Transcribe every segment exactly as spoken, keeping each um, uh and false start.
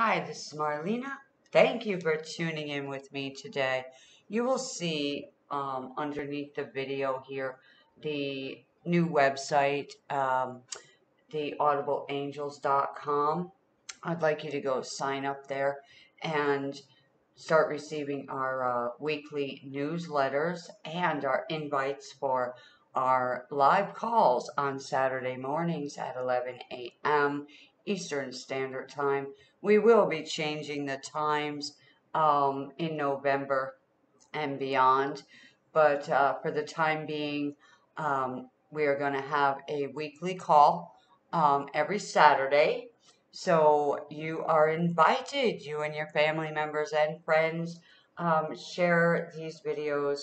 Hi, this is Marlenea. Thank you for tuning in with me today. You will see um, underneath the video here the new website, um, the audible angels dot com. I'd like you to go sign up there and start receiving our uh, weekly newsletters and our invites for our live calls on Saturday mornings at eleven a m Eastern Standard Time. We will be changing the times um, in November and beyond, but uh, for the time being, um, we are going to have a weekly call um, every Saturday. So you are invited, you and your family members and friends, um, share these videos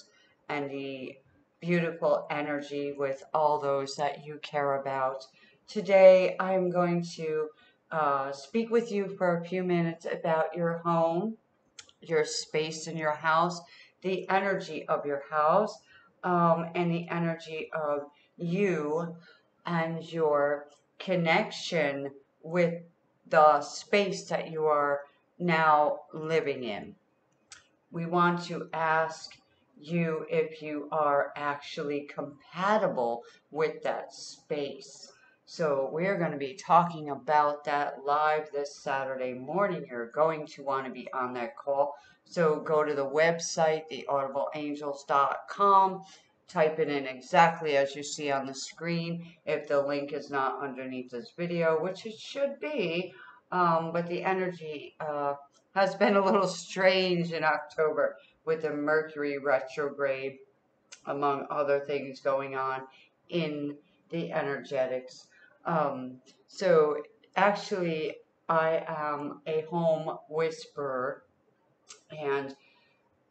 and the beautiful energy with all those that you care about. Today, I'm going to uh, speak with you for a few minutes about your home, your space in your house, the energy of your house, um, and the energy of you and your connection with the space that you are now living in. We want to ask you if you are actually compatible with that space. So we're going to be talking about that live this Saturday morning. You're going to want to be on that call. So go to the website, the audible angels dot com. Type it in exactly as you see on the screen. If the link is not underneath this video, which it should be, um, but the energy uh, has been a little strange in October with the Mercury retrograde, among other things going on in the energetics. Um, so actually, I am a home whisperer, and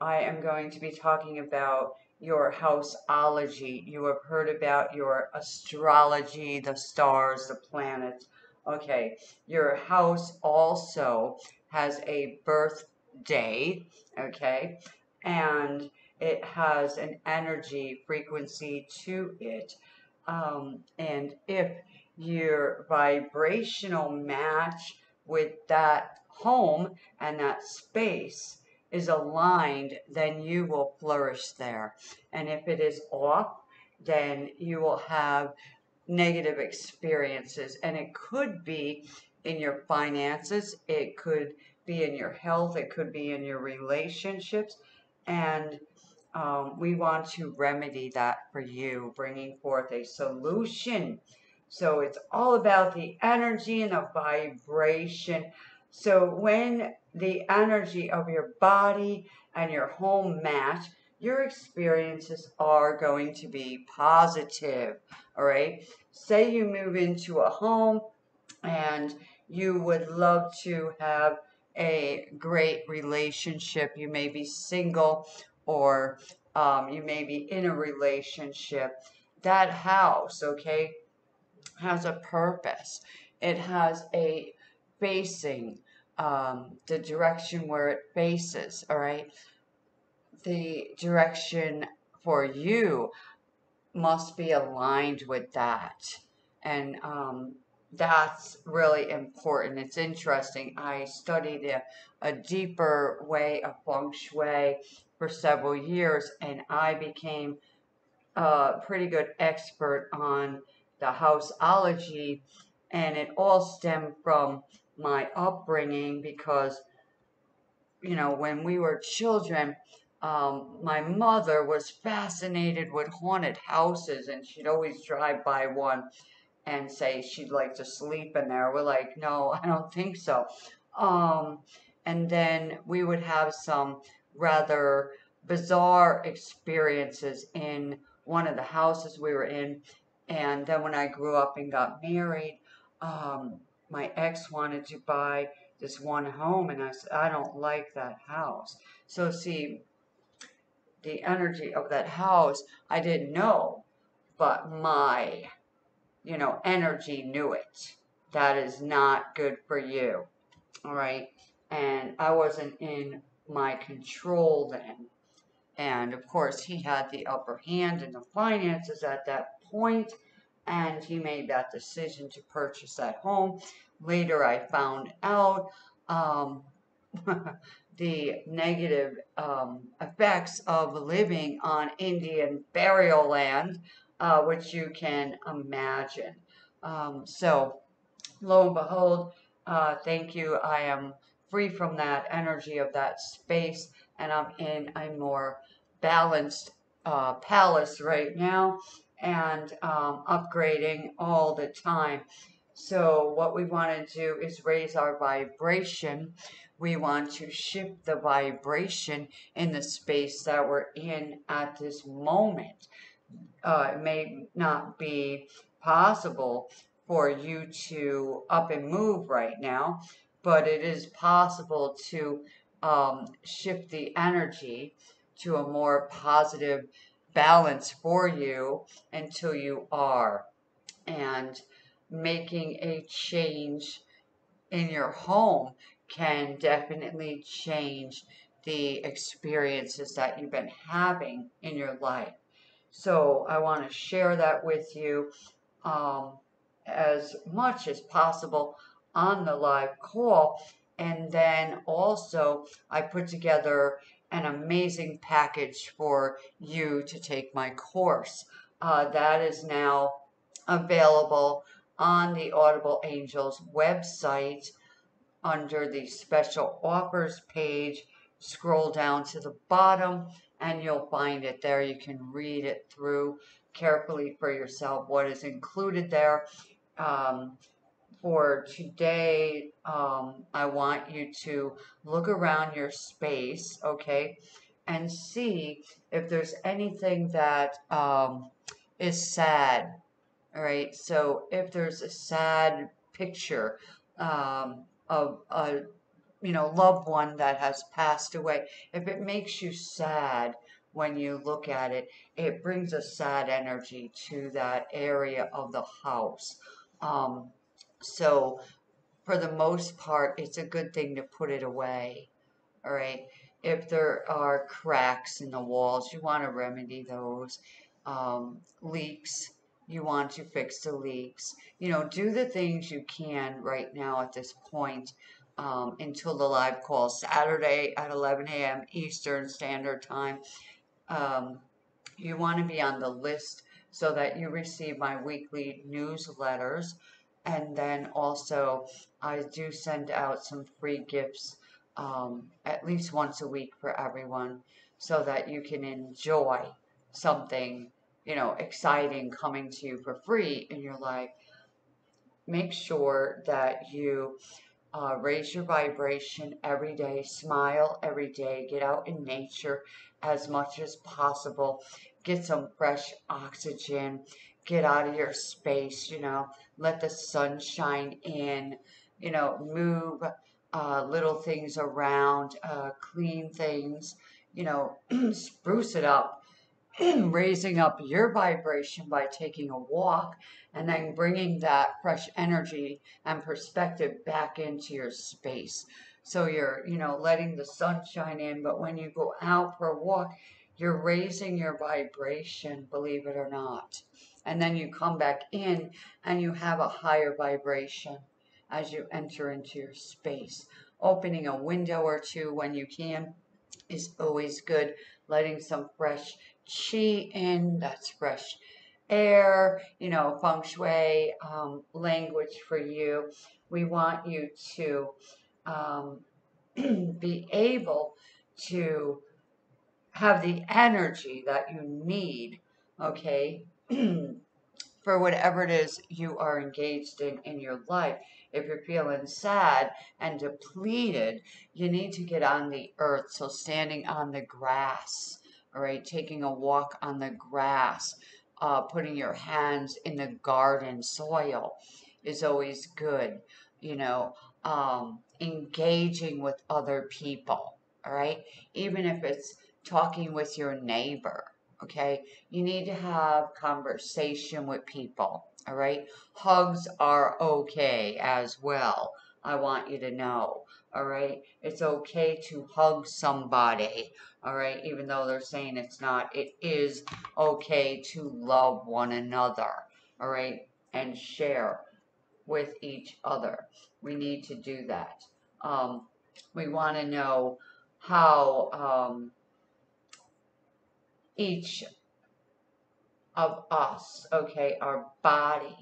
I am going to be talking about your houseology. You have heard about your astrology, the stars, the planets. Okay, your house also has a birthday, okay, and it has an energy frequency to it. Um, and if your vibrational match with that home and that space is aligned, then you will flourish there. And if it is off, then you will have negative experiences. And it could be in your finances, it could be in your health, it could be in your relationships. And um, we want to remedy that for you, bringing forth a solution. So it's all about the energy and the vibration. So when the energy of your body and your home match, your experiences are going to be positive, all right? Say you move into a home and you would love to have a great relationship. You may be single, or um, you may be in a relationship. That house, okay, has a purpose. It has a facing, um, the direction where it faces, all right? The direction for you must be aligned with that. And um, that's really important. It's interesting. I studied a, a deeper way of Feng Shui for several years, and I became a pretty good expert on the houseology, and it all stemmed from my upbringing because, you know, when we were children, um, my mother was fascinated with haunted houses, and she'd always drive by one and say she'd like to sleep in there. We're like, no, I don't think so. Um, and then we would have some rather bizarre experiences in one of the houses we were in. And then when I grew up and got married, um, my ex wanted to buy this one home, and I said, I don't like that house. So see, the energy of that house, I didn't know, but my, you know, energy knew it. That is not good for you, all right? And I wasn't in my control then. And of course, he had the upper hand in the finances at that point, and he made that decision to purchase that home. Later, I found out um, the negative um, effects of living on Indian burial land, uh, which you can imagine. Um, so lo and behold, uh, thank you. I am free from that energy of that space, and I'm in a more balanced uh, palace right now, and um, upgrading all the time. So what we want to do is raise our vibration. We want to shift the vibration in the space that we're in at this moment. Uh, it may not be possible for you to up and move right now, but it is possible to um, shift the energy to a more positive balance for you until you are. And making a change in your home can definitely change the experiences that you've been having in your life. So I want to share that with you um, as much as possible on the live call. And then also I put together an amazing package for you to take my course. Uh, that is now available on the Audible Angels website under the special offers page. Scroll down to the bottom and you'll find it there. You can read it through carefully for yourself what is included there. Um, for today, um, I want you to look around your space, okay, and see if there's anything that um, is sad. All right, so if there's a sad picture um, of a you know loved one that has passed away, if it makes you sad when you look at it, it brings a sad energy to that area of the house. Um, so for the most part, it's a good thing to put it away. All right, if there are cracks in the walls, you want to remedy those. Um, leaks, you want to fix the leaks. You know, do the things you can right now at this point um, until the live call Saturday at eleven A M Eastern Standard Time. Um, you want to be on the list so that you receive my weekly newsletters. And then also I do send out some free gifts um, at least once a week for everyone so that you can enjoy something you know, exciting coming to you for free in your life. Make sure that you uh, raise your vibration every day, smile every day, get out in nature as much as possible, get some fresh oxygen, get out of your space, you know, let the sun shine in, you know, move uh, little things around, uh, clean things, you know, spruce it up. Raising up your vibration by taking a walk and then bringing that fresh energy and perspective back into your space. So you're, you know, letting the sunshine in, but when you go out for a walk, you're raising your vibration, believe it or not. And then you come back in and you have a higher vibration as you enter into your space. Opening a window or two when you can is always good. Letting some fresh Qi in, that's fresh air, you know, Feng Shui um, language for you. We want you to um, be able to have the energy that you need, okay, for whatever it is you are engaged in in your life. If you're feeling sad and depleted, you need to get on the earth. So standing on the grass, all right, taking a walk on the grass, uh, putting your hands in the garden soil is always good, you know, um, engaging with other people, all right, even if it's talking with your neighbor, okay, you need to have conversation with people, all right, hugs are okay as well, I want you to know. All right. It's okay to hug somebody. All right. Even though they're saying it's not, it is okay to love one another. All right. And share with each other. We need to do that. Um, we want to know how um, each of us, okay, our body,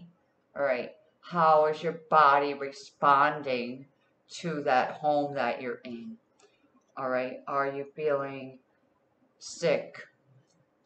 all right, how is your body responding to that home that you're in? All right, are you feeling sick,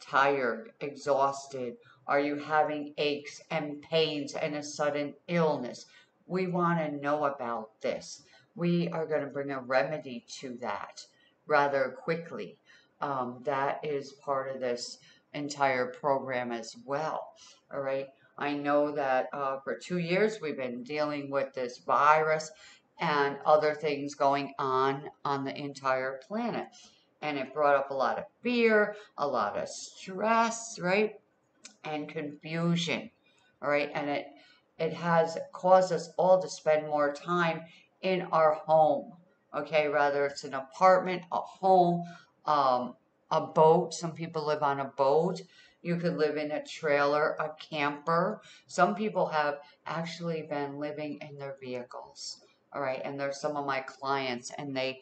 tired, exhausted? Are you having aches and pains and a sudden illness? We want to know about this. We are going to bring a remedy to that rather quickly. Um, that is part of this entire program as well. All right. I know that uh, for two years we've been dealing with this virus and other things going on on the entire planet. And it brought up a lot of fear, a lot of stress, right? And confusion, all right? And it, it has caused us all to spend more time in our home, okay? Whether it's an apartment, a home, um, a boat. Some people live on a boat. You could live in a trailer, a camper. Some people have actually been living in their vehicles, all right? And there's some of my clients, and they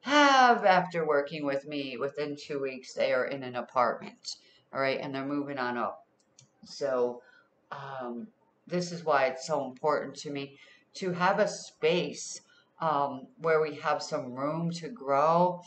have, after working with me, within two weeks, they are in an apartment, all right? And they're moving on up. So um, this is why it's so important to me to have a space um, where we have some room to grow,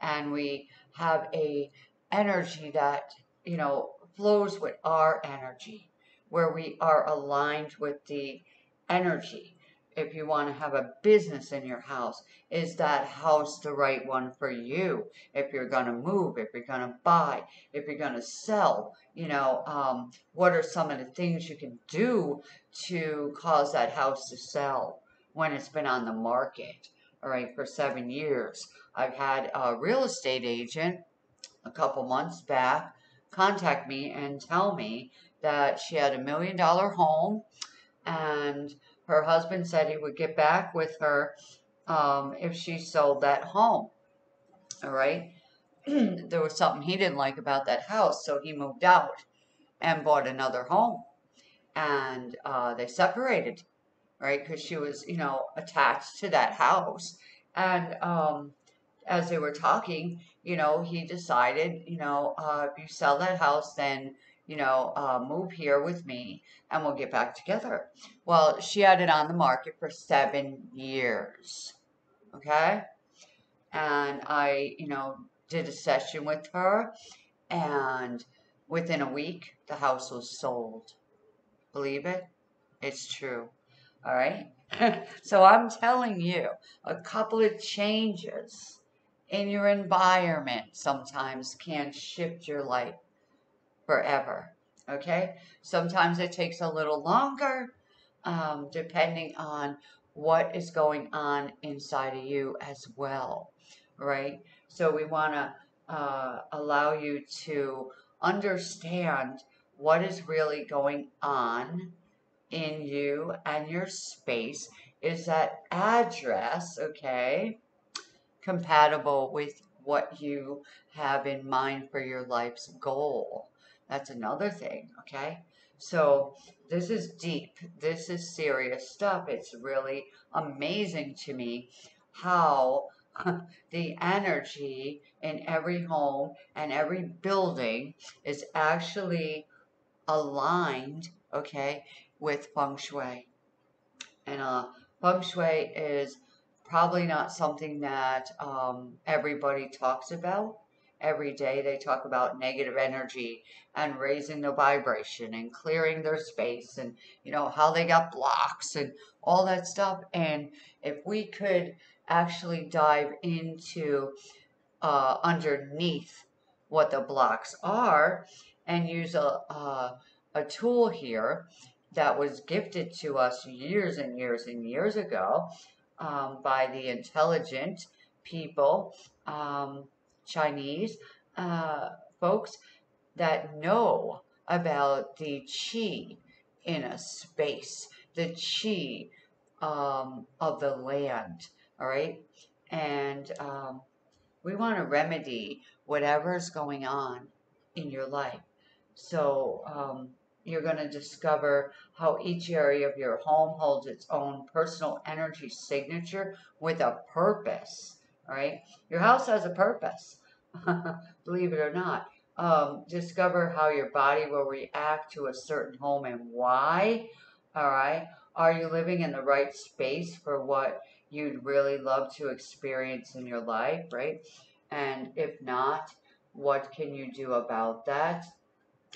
and we have a energy that, you know, flows with our energy, where we are aligned with the energy. If you want to have a business in your house, is that house the right one for you? If you're going to move, if you're going to buy, if you're going to sell, you know, um, what are some of the things you can do to cause that house to sell when it's been on the market? All right, for seven years. I've had a real estate agent a couple months back contact me and tell me that she had a million dollar home, and her husband said he would get back with her um, if she sold that home, all right? There was something he didn't like about that house, so he moved out and bought another home. And uh, they separated, right? Because she was, you know, attached to that house. And um, as they were talking, you know, he decided, you know, uh, if you sell that house, then, you know, uh, move here with me and we'll get back together. Well, she had it on the market for seven years. Okay. And I, you know, did a session with her, and within a week, the house was sold. Believe it? It's true. All right. So I'm telling you, a couple of changes in your environment sometimes can shift your life forever, okay? Sometimes it takes a little longer, um, depending on what is going on inside of you as well, right? So we want to uh, allow you to understand what is really going on in you and your space. Is that address, okay, compatible with what you have in mind for your life's goal? That's another thing, okay? So this is deep. This is serious stuff. It's really amazing to me how the energy in every home and every building is actually aligned, okay, with Feng Shui. And uh, Feng Shui is probably not something that um, everybody talks about. Every day they talk about negative energy and raising the vibration and clearing their space and, you know, how they got blocks and all that stuff. And if we could actually dive into uh, underneath what the blocks are and use a, a, a tool here that was gifted to us years and years and years ago um, by the intelligent people, um, Chinese uh, folks that know about the Qi in a space, the Qi um, of the land, all right? And um, we want to remedy whatever's going on in your life. So um, you're going to discover how each area of your home holds its own personal energy signature with a purpose, right? Your house has a purpose, believe it or not. Um, discover how your body will react to a certain home and why, all right? Are you living in the right space for what you'd really love to experience in your life, right? And if not, what can you do about that,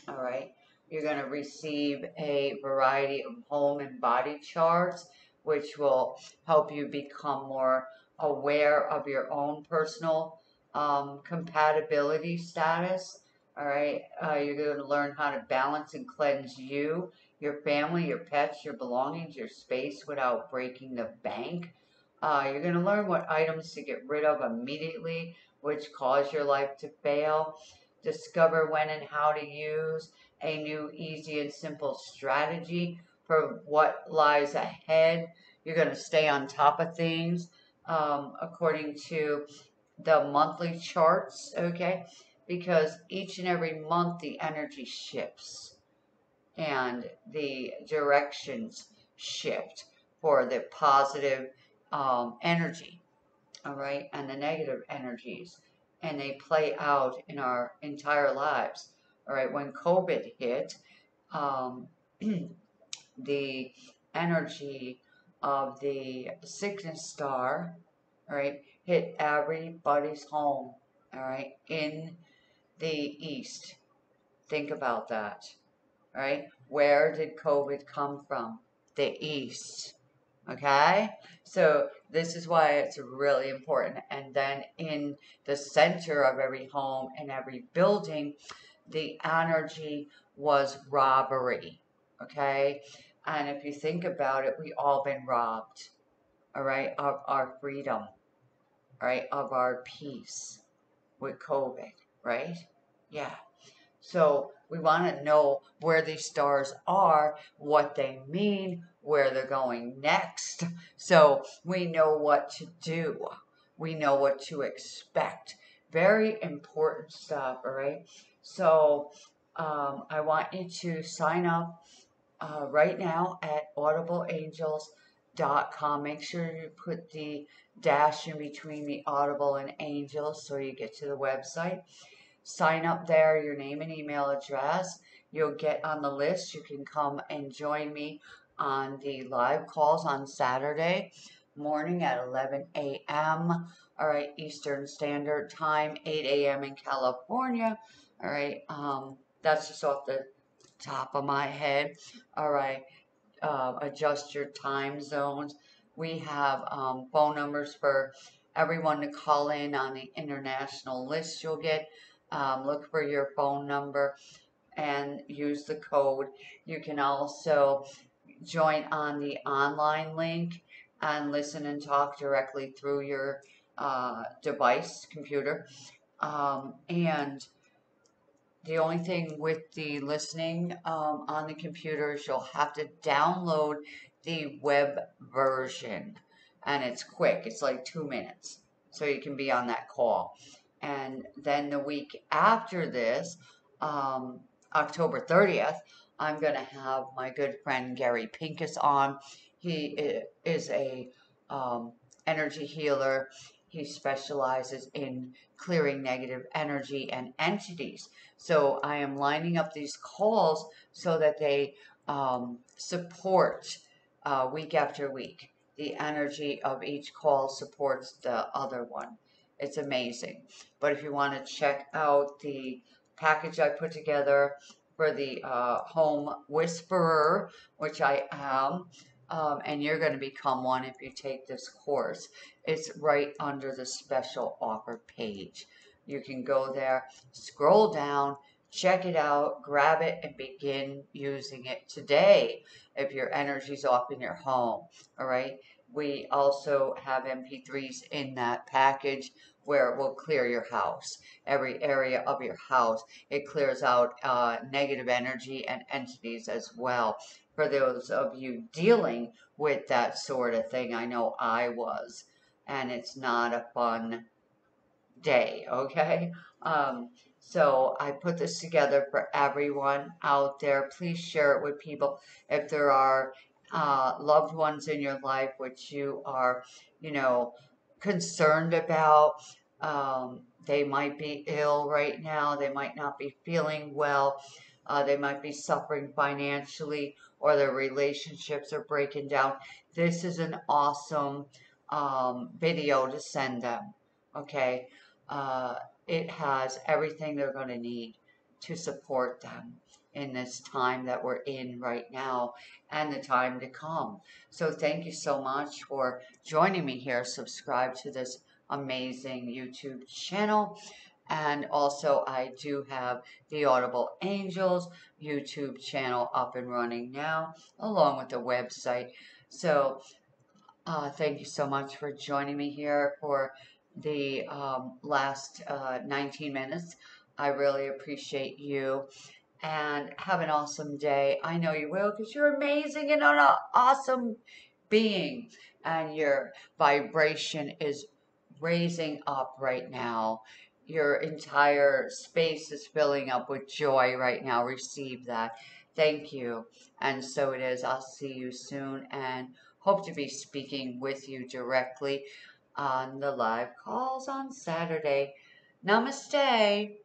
all right? You're going to receive a variety of home and body charts, which will help you become more aware of your own personal um, compatibility status. All right. Uh, you're going to learn how to balance and cleanse you, your family, your pets, your belongings, your space without breaking the bank. Uh, you're going to learn what items to get rid of immediately, which cause your life to fail. Discover when and how to use a new, easy, and simple strategy for what lies ahead. You're going to stay on top of things um, according to the monthly charts, okay? Because each and every month the energy shifts and the directions shift for the positive um, energy, all right, and the negative energies. And they play out in our entire lives. All right, when COVID hit, um, the energy of the sickness star, all right, hit everybody's home, all right, in the East. Think about that, all right? Where did COVID come from? The East, okay? So this is why it's really important. And then in the center of every home and every building, the energy was robbery, okay? And if you think about it, we all been robbed, all right, of our freedom, all right, of our peace with COVID, right? Yeah. So we want to know where these stars are, what they mean, where they're going next, so we know what to do. We know what to expect. Very important stuff, all right? So um, I want you to sign up uh, right now at audible angels dot com. Make sure you put the dash in between the audible and angels so you get to the website. Sign up there, your name and email address. You'll get on the list. You can come and join me on the live calls on Saturday morning at eleven a m All right, Eastern Standard Time, eight a m in California. All right, um, that's just off the top of my head. All right, uh, adjust your time zones. We have um, phone numbers for everyone to call in on the international list you'll get. Um, look for your phone number and use the code. You can also join on the online link and listen and talk directly through your uh, device, computer, um, and the only thing with the listening um, on the computer is you'll have to download the web version. And it's quick. It's like two minutes. So you can be on that call. And then the week after this, um, October thirtieth, I'm going to have my good friend Gary Pincus on. He is a um, energy healer. He specializes in clearing negative energy and entities. So I am lining up these calls so that they um, support uh, week after week. The energy of each call supports the other one. It's amazing. But if you want to check out the package I put together for the uh, Home Whisperer, which I am, Um, and you're going to become one if you take this course. It's right under the special offer page. You can go there, scroll down, check it out, grab it, and begin using it today if your energy's off in your home, all right? We also have M P threes in that package where it will clear your house, every area of your house. It clears out uh, negative energy and entities as well. For those of you dealing with that sort of thing, I know I was, and it's not a fun day, okay? Um, So I put this together for everyone out there. Please share it with people. If there are uh, loved ones in your life which you are, you know, concerned about, um, they might be ill right now. They might not be feeling well. Uh, they might be suffering financially, or their relationships are breaking down. This is an awesome um, video to send them, okay? Uh, it has everything they're going to need to support them in this time that we're in right now and the time to come. So thank you so much for joining me here. Subscribe to this amazing YouTube channel. And also, I do have the Audible Angels YouTube channel up and running now, along with the website. So, uh, thank you so much for joining me here for the um, last uh, nineteen minutes. I really appreciate you. And have an awesome day. I know you will, because you're amazing and an awesome being. And your vibration is raising up right now. Your entire space is filling up with joy right now. Receive that. Thank you. And so it is. I'll see you soon, and hope to be speaking with you directly on the live calls on Saturday. Namaste.